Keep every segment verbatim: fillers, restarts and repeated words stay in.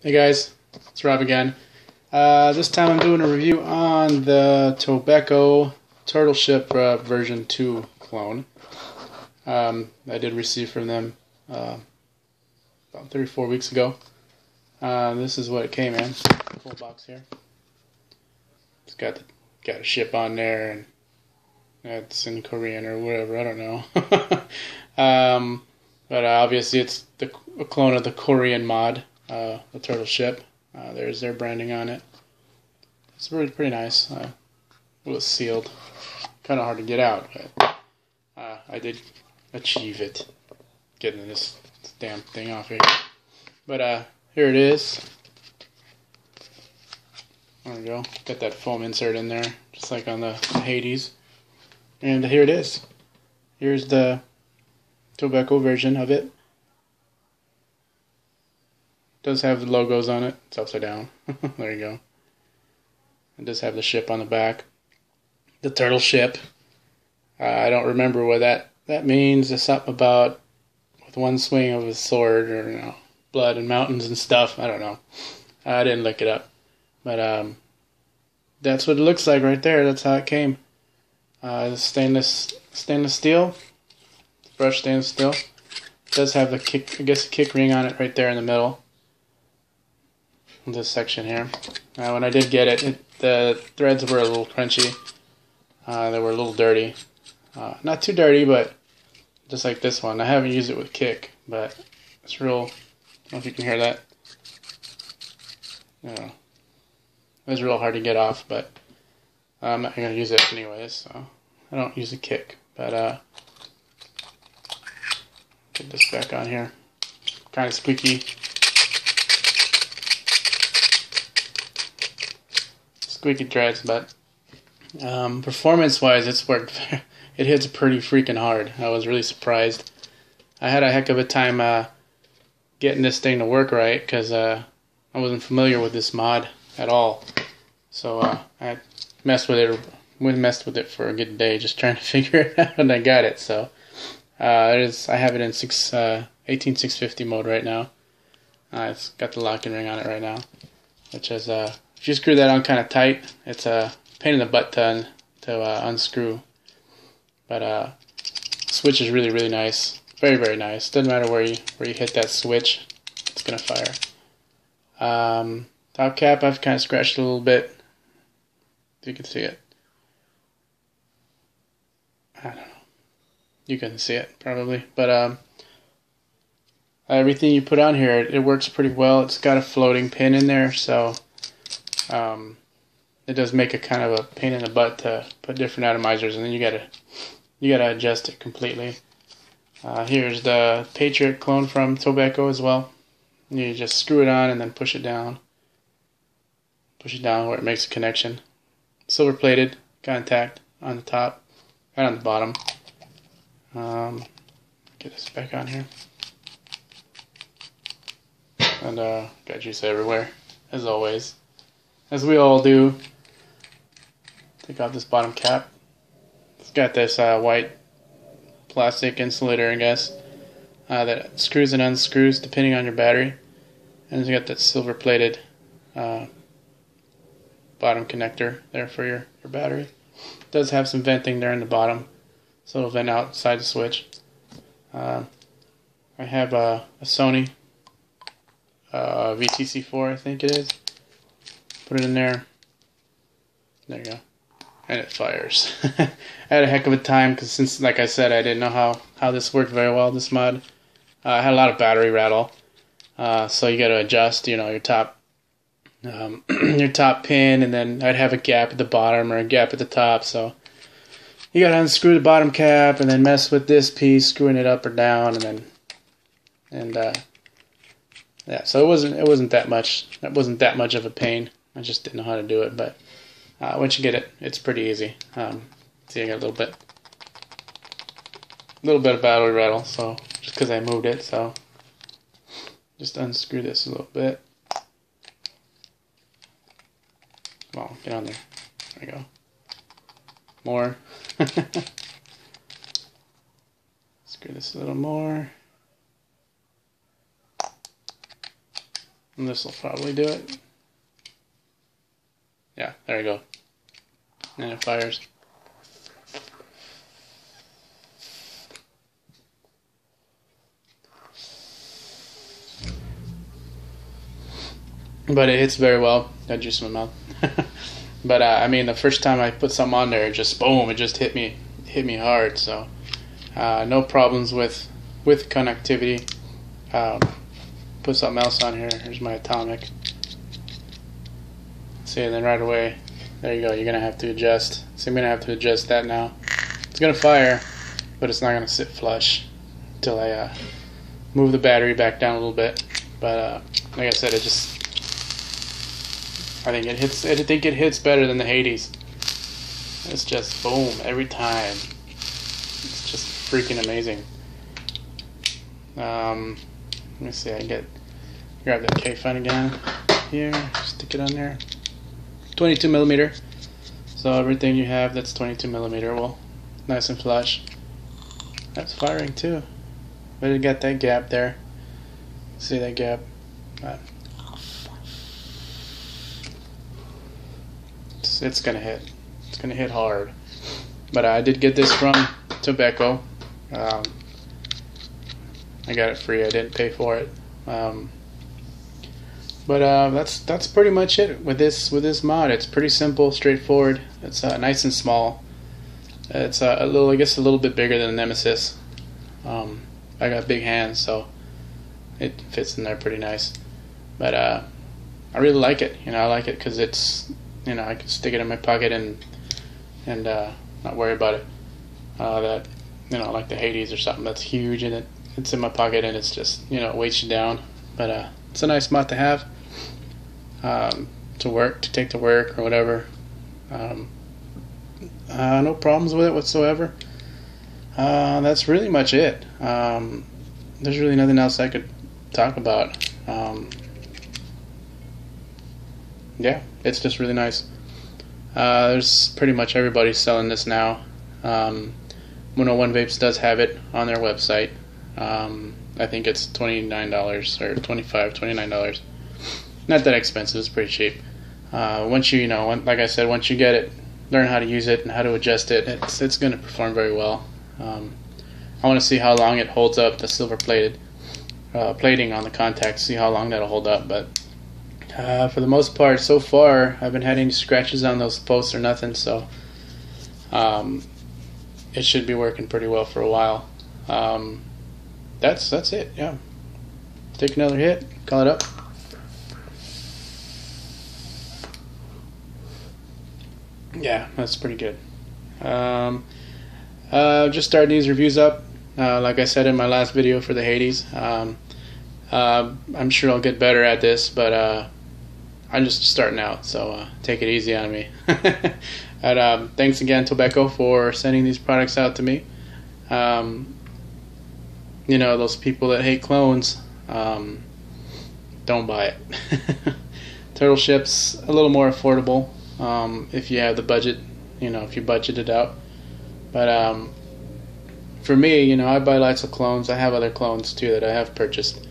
Hey guys, it's Rob again. Uh, this time I'm doing a review on the Tobeco Turtle Ship uh, version two clone. Um, I did receive from them uh, about three or four weeks ago. Uh, this is what it came in. Full box here. It's got the, got a ship on there, and it's in Korean or whatever. I don't know. um, but uh, obviously it's the a clone of the Korean mod. Uh, the Turtle Ship. Uh, there's their branding on it. It's really pretty nice. Uh, it was sealed. Kind of hard to get out, but uh, I did achieve it. Getting this damn thing off here. But uh, here it is. There we go. Got that foam insert in there, just like on the, the Hades. And here it is. Here's the Tobeco version of it. Does have the logos on it. It's upside down. There you go. It does have the ship on the back. The turtle ship. Uh, I don't remember what that, that means. It's something about with one swing of his sword or, you know, blood and mountains and stuff. I don't know. I didn't look it up. But um, that's what it looks like right there. That's how it came. Uh, stainless, stainless steel. Brushed stainless steel. It does have the kick, I guess, the kick ring on it right there in the middle. This section here. Uh, when I did get it, it, the threads were a little crunchy. Uh, they were a little dirty. Uh, not too dirty, but just like this one. I haven't used it with kick, but it's real. I don't know if you can hear that. You know, it was real hard to get off, but I'm not going to use it anyways, so I don't use a kick. But uh, put this back on here. Kind of squeaky. Squeaky threads, but um, performance-wise, it's worked. It hits pretty freaking hard. I was really surprised. I had a heck of a time uh, getting this thing to work right because uh, I wasn't familiar with this mod at all. So uh, I messed with it. We messed with it for a good day, just trying to figure it out, and I got it. So uh, it is. I have it in six uh, eighteen six fifty mode right now. Uh, it's got the locking ring on it right now, which is uh. If you screw that on kind of tight, it's a pain in the butt to, to uh, unscrew. But uh, switch is really, really nice. Very, very nice. Doesn't matter where you where you hit that switch, it's gonna fire. Um, top cap, I've kind of scratched a little bit. You can see it. I don't know. You can see it probably, but um, everything you put on here, it, it works pretty well. It's got a floating pin in there, so. Um, it does make a kind of a pain in the butt to put different atomizers, and then you gotta you gotta adjust it completely. Uh, here's the Patriot clone from Tobeco as well. You just screw it on and then push it down, push it down where it makes a connection. Silver plated contact on the top and on the bottom. Um, get this back on here, and uh, got juice everywhere as always. As we all do, take off this bottom cap. It's got this uh, white plastic insulator, I guess, uh, that screws and unscrews depending on your battery. And it's got that silver plated uh, bottom connector there for your, your battery. It does have some venting there in the bottom, so it'll vent outside the switch. Uh, I have a, a Sony uh, V T C four, I think it is. Put it in there. There you go. And it fires. I had a heck of a time because since, like I said, I didn't know how, how this worked very well, this mod. Uh, I had a lot of battery rattle. Uh, so you got to adjust, you know, your top um, your top pin, and then I'd have a gap at the bottom or a gap at the top. So you got to unscrew the bottom cap and then mess with this piece, screwing it up or down, and then and uh, yeah. So it wasn't it wasn't that much. That wasn't that much of a pain. I just didn't know how to do it, but uh, once you get it, it's pretty easy. Um, see, I got a little bit, a little bit of battery rattle, so just because I moved it, so just unscrew this a little bit. Come on, get on there. There we go. More. Screw this a little more. And this will probably do it. Yeah, there we go. And it fires. But it hits very well. That juice in my mouth. But uh, I mean, the first time I put something on there, it just boom! It just hit me, hit me hard. So uh, no problems with with connectivity. Um, put something else on here. Here's my Atomic. See, and then right away, there you go. You're gonna have to adjust. So I'm gonna have to adjust that now. It's gonna fire, but it's not gonna sit flush until I uh, move the battery back down a little bit. But uh, like I said, it just I think it hits. I think it hits better than the Hades. It's just boom every time. It's just freaking amazing. Um, let me see. I get grab that K Fun again. Here, stick it on there. twenty-two millimeter. So everything you have that's twenty-two millimeter will nice and flush. That's firing too. But it got that gap there. See that gap? Uh, It's gonna hit. It's gonna hit hard. But uh, I did get this from Tobeco. Um, I got it free. I didn't pay for it. Um, but uh, that's that's pretty much it with this with this mod. It's pretty simple, straightforward. It's uh, nice and small. It's uh, a little, I guess, a little bit bigger than Nemesis. Um, I got big hands, so it fits in there pretty nice. But uh, I really like it. You know, I like it because it's. You know, I can stick it in my pocket and and uh, not worry about it. Uh, that you know, like the Hades or something that's huge and it it's in my pocket and it's just you know it weights you down. But uh, it's a nice mod to have um, to work to take to work or whatever. Um, uh, no problems with it whatsoever. Uh, that's really much it. Um, there's really nothing else I could talk about. Um, yeah, it's just really nice. Uh, there's pretty much everybody selling this now. um, one oh one Vapes does have it on their website. um, I think it's twenty-nine dollars or twenty-five, twenty-nine dollars. Not that expensive, it's pretty cheap. Uh, once you, you know, like I said, once you get it, learn how to use it and how to adjust it, it's, it's going to perform very well. um, I want to see how long it holds up, the silver plated uh, plating on the contacts, see how long that'll hold up. But Uh, for the most part, so far, I haven't had any scratches on those posts or nothing, so um, it should be working pretty well for a while. Um, that's that's it, yeah. Take another hit, call it up. Yeah, that's pretty good. Um, uh, just starting these reviews up, uh, like I said in my last video for the Hades. Um, uh, I'm sure I'll get better at this, but... Uh, I'm just starting out, so uh, take it easy on me. And, um, thanks again, Tobeco, for sending these products out to me. Um, you know, those people that hate clones, um, don't buy it. Turtle Ship's a little more affordable um, if you have the budget, you know, if you budget it out. But um, for me, you know, I buy lots of clones. I have other clones, too, that I have purchased.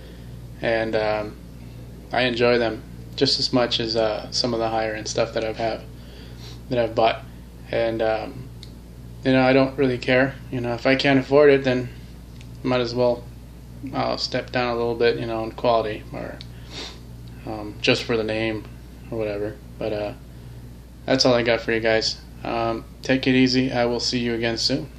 And um, I enjoy them just as much as uh, some of the higher end stuff that I've have that I've bought, and um, you know I don't really care. You know, if I can't afford it, then might as well uh, step down a little bit, you know, in quality or um, just for the name or whatever. But uh, that's all I got for you guys. Um, take it easy. I will see you again soon.